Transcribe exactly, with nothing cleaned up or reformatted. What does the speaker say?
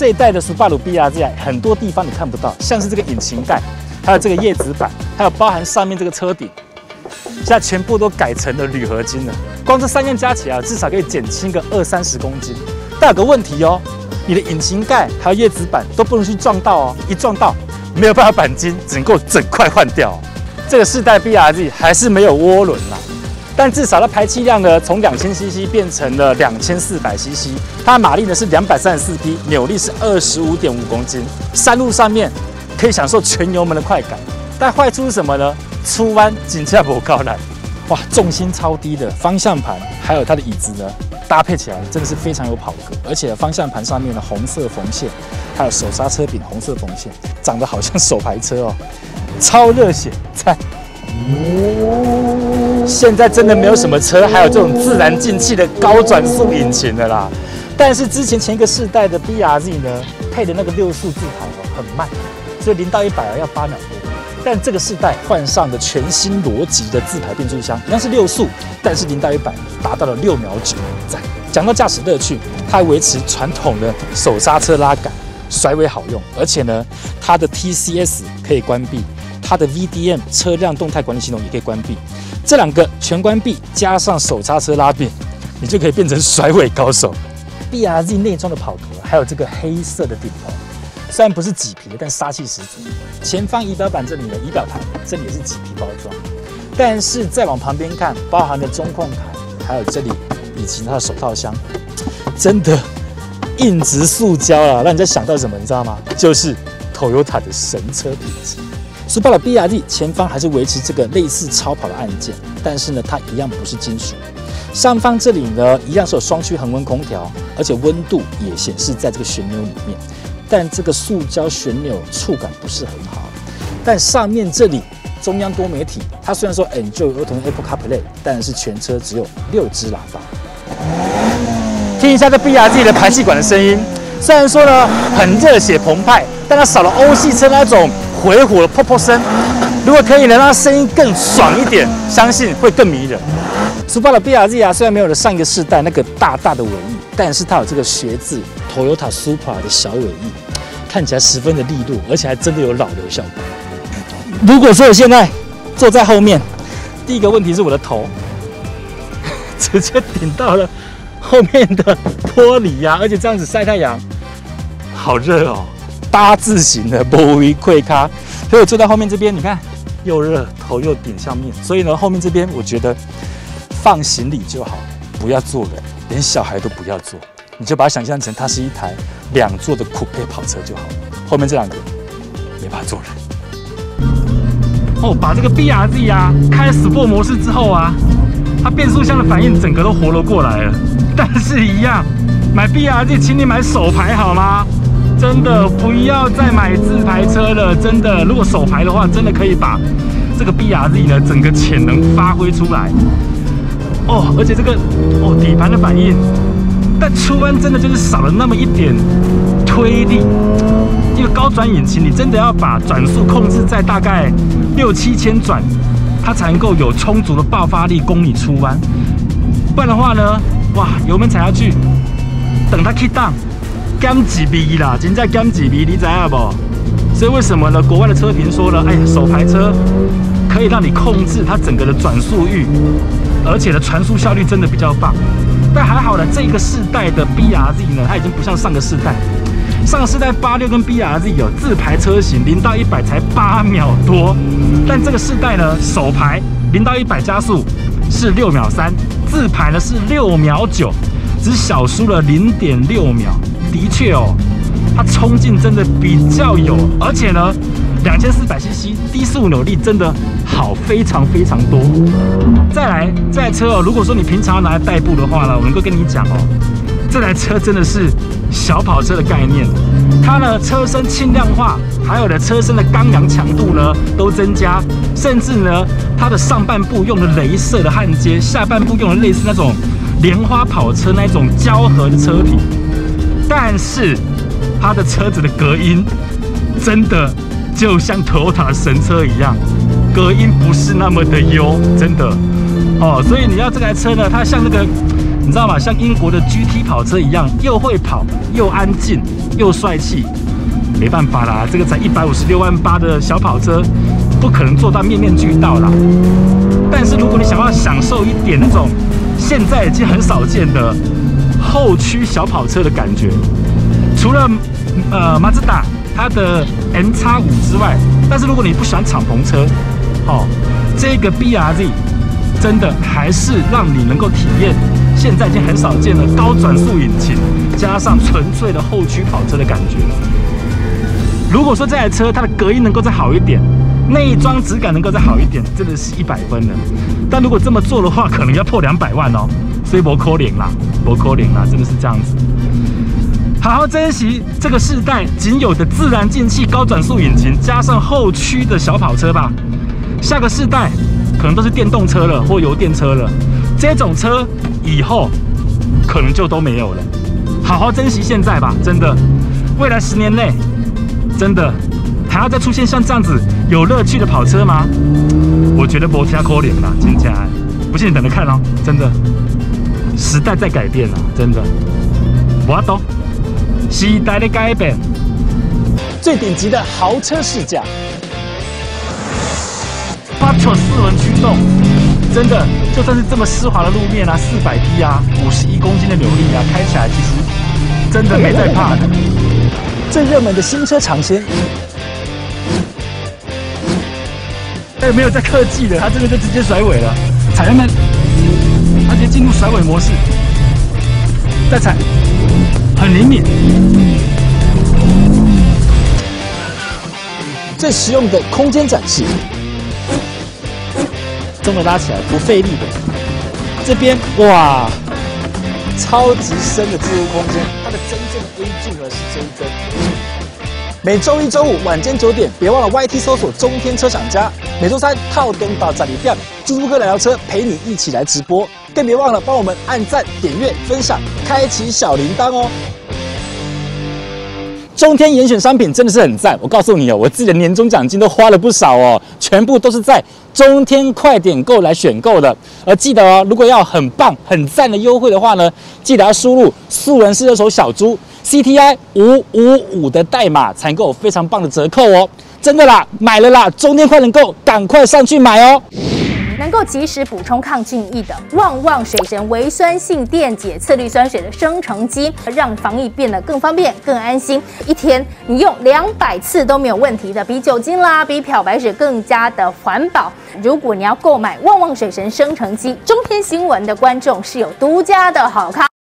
这一代的 Subaru B R Z 很多地方你看不到，像是这个引擎盖，还有这个叶子板，还有包含上面这个车顶，现在全部都改成了铝合金了。光这三样加起来，至少可以减轻个二三十公斤。但有个问题哦，你的引擎盖还有叶子板都不能去撞到哦，一撞到没有办法钣金，只能够整块换掉、哦。这个世代 B R Z 还是没有涡轮啦。 但至少它排气量呢，从 两千 C C 变成了 两千四百 C C， 它马力呢是两百三十四匹，扭力是 二十五点五公斤。山路上面可以享受全油门的快感，但坏处是什么呢？出弯紧接不高了，哇，重心超低的方向盘，还有它的椅子呢，搭配起来真的是非常有跑格。而且方向盘上面的红色缝线，还有手刹车柄红色缝线，长得好像手排车哦，超热血，赞！ 现在真的没有什么车还有这种自然进气的高转速引擎的啦，但是之前前一个世代的 B R Z 呢，配的那个六速自排哦很慢，所以零到一百要八秒多。但这个世代换上的全新逻辑的自排变速箱，一样是六速，但是零到一百达到了六秒九。赞！讲到驾驶乐趣，它维持传统的手刹车拉杆，甩尾好用，而且呢，它的 T C S 可以关闭。 它的 V D M 车辆动态管理系统也可以关闭，这两个全关闭加上手刹车拉柄，你就可以变成甩尾高手。B R Z 内装的跑格，还有这个黑色的顶棚，虽然不是麂皮，但杀气十足。前方仪表板这里的仪表盘，这里也是麂皮包装，但是再往旁边看，包含了中控台，还有这里以及它的手套箱，真的硬质塑胶啊，让人家想到什么，你知道吗？就是 Toyota 的神车品质。 Subaru B R Z 前方还是维持这个类似超跑的按键，但是呢，它一样不是金属。上方这里呢，一样是有双区恒温空调，而且温度也显示在这个旋钮里面。但这个塑胶旋钮触感不是很好。但上面这里中央多媒体，它虽然说 Enjoy 儿童 Apple CarPlay， 但是全车只有六支喇叭。听一下这 B R Z 的排气管的声音，虽然说呢很热血澎湃，但它少了欧系车那种。 回火的泡泡声，如果可以能让声音更爽一点，相信会更迷人。Subaru B R Z 啊，虽然没有了上一个世代那个大大的尾翼，但是它有这个学字 Toyota Supra 的小尾翼，看起来十分的利落，而且还真的有老流效果。如果说我现在坐在后面，第一个问题是我的头直接顶到了后面的玻璃呀、啊，而且这样子晒太阳，好热哦。 八字形的玻璃柜咖，所以我坐在后面这边，你看又热，头又顶上面，所以呢，后面这边我觉得放行李就好，不要坐人，连小孩都不要坐，你就把它想象成它是一台两座的酷配跑车就好了。后面这两个没办法坐人。哦，把这个 B R Z 啊开 Sport 模式之后啊，它变速箱的反应整个都活了过来了，但是一样，买 B R Z 请你买手排好吗？ 真的不要再买自排车了，真的，如果手排的话，真的可以把这个 B R Z 的整个潜能发挥出来。哦，而且这个哦底盘的反应，但出弯真的就是少了那么一点推力。因为高转引擎，你真的要把转速控制在大概六七千转，它才能够有充足的爆发力供你出弯。不然的话呢，哇，油门踩下去，等它 kick down。 减几米啦，真正减几米，你知道不？所以为什么呢？国外的车评说了，哎呀，手排车可以让你控制它整个的转速域，而且呢，传输效率真的比较棒。但还好呢，这个世代的 B R Z 呢，它已经不像上个世代，上个世代八六跟 B R Z 有自排车型零到一百才八秒多，但这个世代呢，手排零到一百加速是六秒三，自排呢是六秒九，只小输了零点六秒。 的确哦，它冲劲真的比较有，而且呢， 两千四百 C C 低速扭力真的好非常非常多。再来，这台车哦，如果说你平常要拿来代步的话呢，我能够跟你讲哦，这台车真的是小跑车的概念。它呢，车身轻量化，还有呢，车身的刚阳强度呢都增加，甚至呢，它的上半部用的镭射的焊接，下半部用的类似那种莲花跑车那种胶合的车体。 但是它的车子的隔音真的就像 Toyota 神车一样，隔音不是那么的优，真的哦。所以你要这台车呢，它像那个你知道吗？像英国的 G T 跑车一样，又会跑，又安静，又帅气。没办法啦，这个才一百五十六万八的小跑车，不可能做到面面俱到啦。但是如果你想要享受一点那种现在已经很少见的后驱小跑车的感觉，除了呃马自达它的 M X 五之外，但是如果你不喜欢敞篷车，哦，这个 B R Z 真的还是让你能够体验现在已经很少见的高转速引擎加上纯粹的后驱跑车的感觉。如果说这台车它的隔音能够再好一点，内装质感能够再好一点，真的是一百分了。但如果这么做的话，可能要破两百万哦，所以不可能啦，不可能啦，真的是这样子。好好珍惜这个世代仅有的自然进气高转速引擎加上后驱的小跑车吧。下个世代可能都是电动车了或油电车了，这种车以后可能就都没有了。好好珍惜现在吧，真的，未来十年内，真的。还要再出现像这样子有乐趣的跑车吗？我觉得没太可能啦，真的。不信你等着看哦，真的。时代在改变啦，真的。我懂，时代在改变。最顶级的豪车试驾，八九四轮驱动，真的，就算是这么湿滑的路面啊，四百 P 啊，五十一公斤的扭力啊，开起来其实真的没在怕的。最热门的新车尝鲜。哎，没有在客气的，他这个就直接甩尾了，踩他们，他直接进入甩尾模式，再踩，很灵敏。最实用的空间展示，这么拉起来不费力的。这边哇，超级深的置物空间，它的真正的 A 柱呢是这一根。每周一、周五晚间九点，别忘了 Y T 搜索中天车厂家。每周三套灯到站里边，猪猪哥聊聊车陪你一起来直播，更别忘了帮我们按赞、点阅、分享，开启小铃铛哦。中天严选商品真的是很赞，我告诉你哦，我自己的年终奖金都花了不少哦，全部都是在中天快点购来选购的。而记得哦，如果要很棒、很赞的优惠的话呢，记得要输入素人是二手小猪 C T I 五五五的代码，才能够有非常棒的折扣哦！真的啦，买了啦，中天快点购，赶快上去买哦！能够及时补充抗菌液的旺旺水神微酸性电解次氯酸水的生成机，让防疫变得更方便、更安心。一天你用两百次都没有问题的，比酒精啦、比漂白水更加的环保。如果你要购买旺旺水神生成机，中天新闻的观众是有独家的好康。